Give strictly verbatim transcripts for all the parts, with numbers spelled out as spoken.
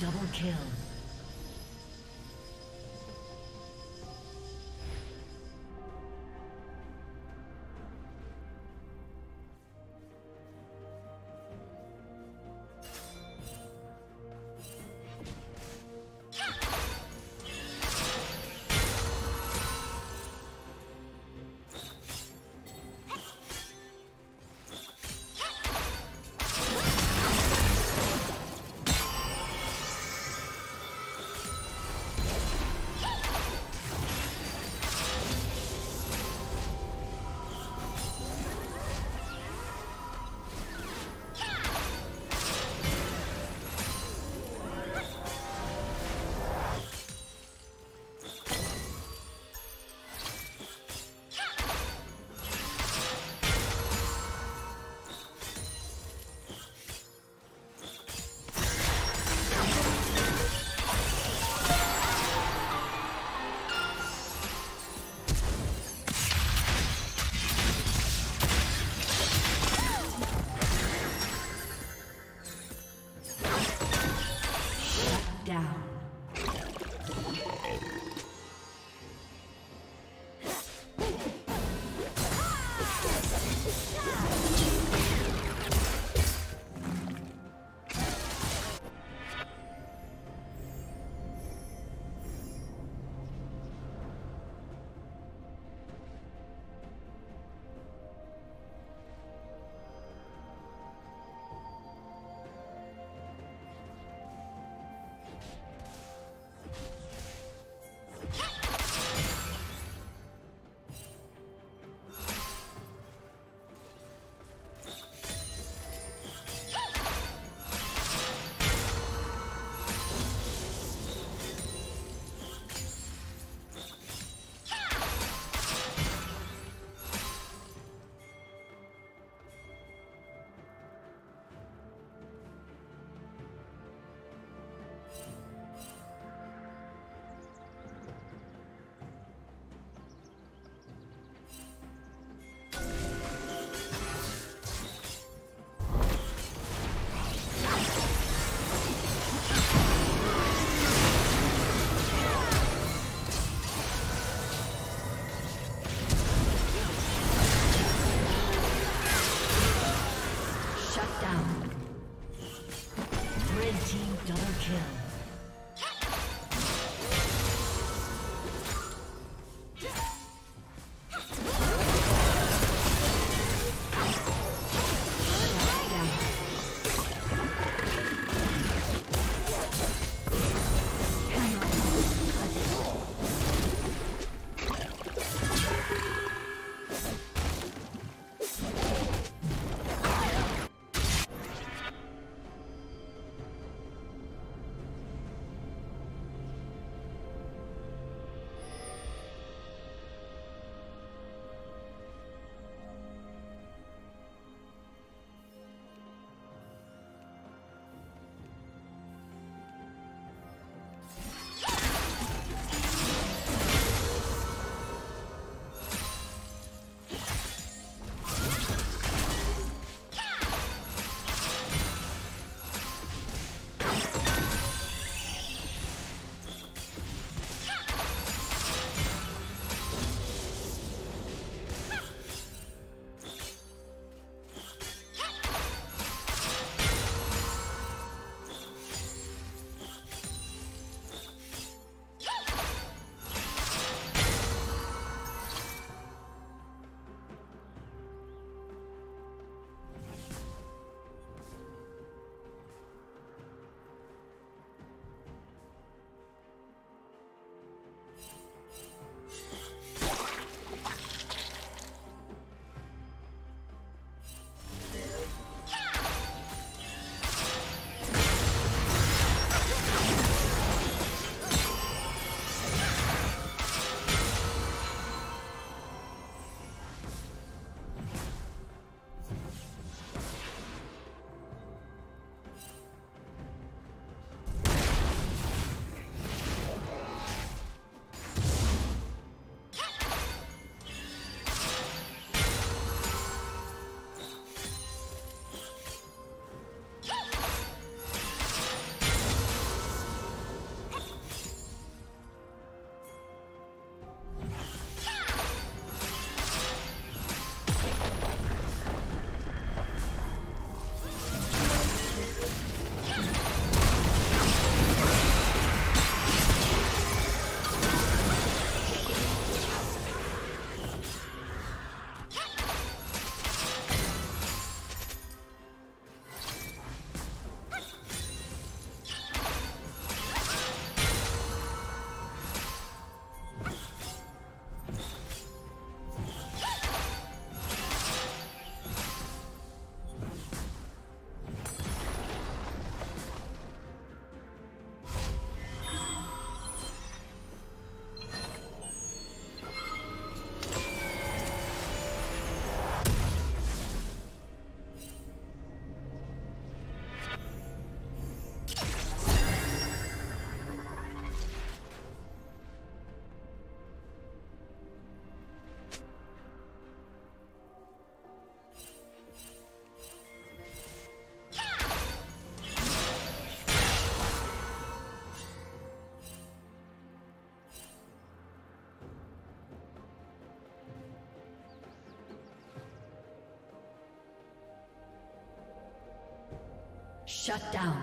Double kill. Shut down.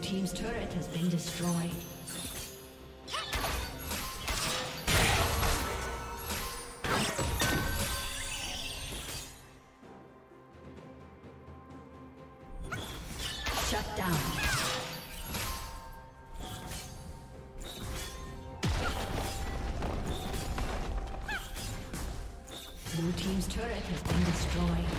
Team's turret has been destroyed. Shut down. Blue team's turret has been destroyed.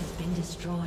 Destroyed.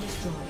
Destroyed.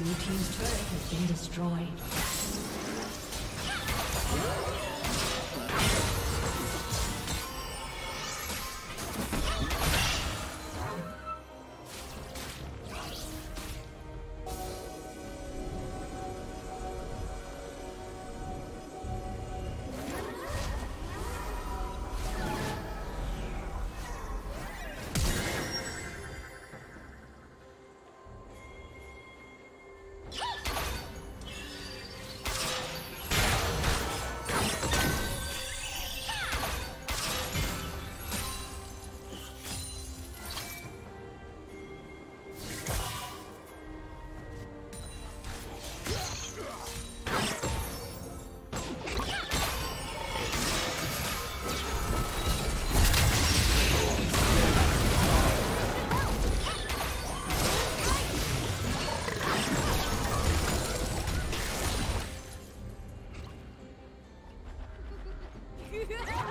Blue team's turret has been destroyed. Yeah.